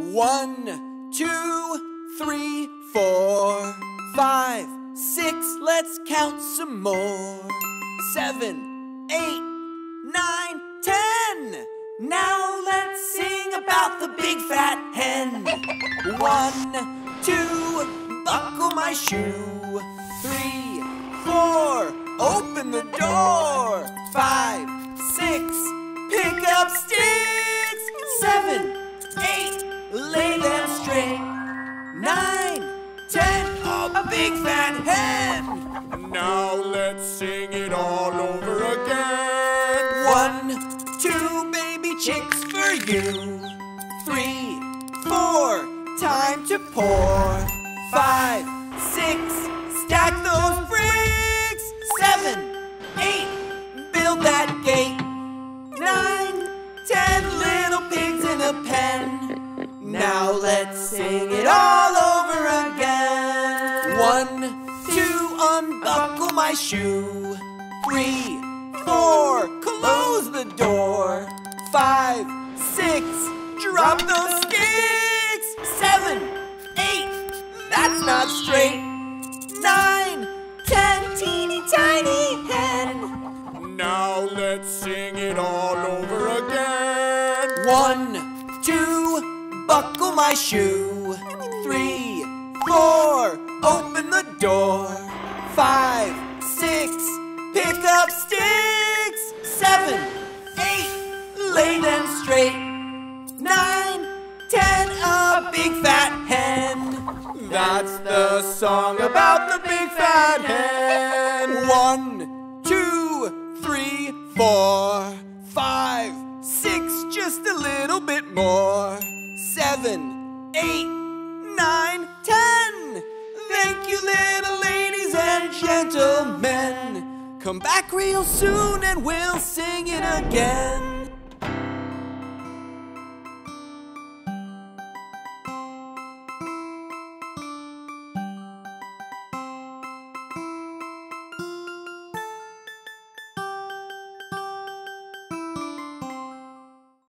1, 2, 3, 4, 5, 6, let's count some more. 7, 8, 9, 10. Now let's sing about the big fat hen. 1, 2, buckle my shoe. 3, 4, open the door. 5, 6, pick up sticks. 7, 8, lay them straight. 9, 10, a big fat hen. Now let's sing it all over again. 1, 2, baby chicks for you. 3, 4, time to pour. 5, 6, stack those bricks. 7, 8, build that gate. 9, 10, little pigs in a pen. Now let's sing it all over again. 1, 2, unbuckle my shoe. 3, 4, close the door. 5, 6, drop those sticks. 7, 8, that's not straight. 9, 10, teeny tiny hen. Now let's sing it all over again. 1, 2, buckle my shoe. 3, 4, open the door. 5, 6, pick up sticks. 7, 8, lay them straight. 9, 10, a big fat hen. That's the song about the big fat hen. 1, 2, 3, 4, 5, 6, just a little bit more. 7, 8, 9, 10. Thank you, little ladies and gentlemen. Come back real soon and we'll sing it again.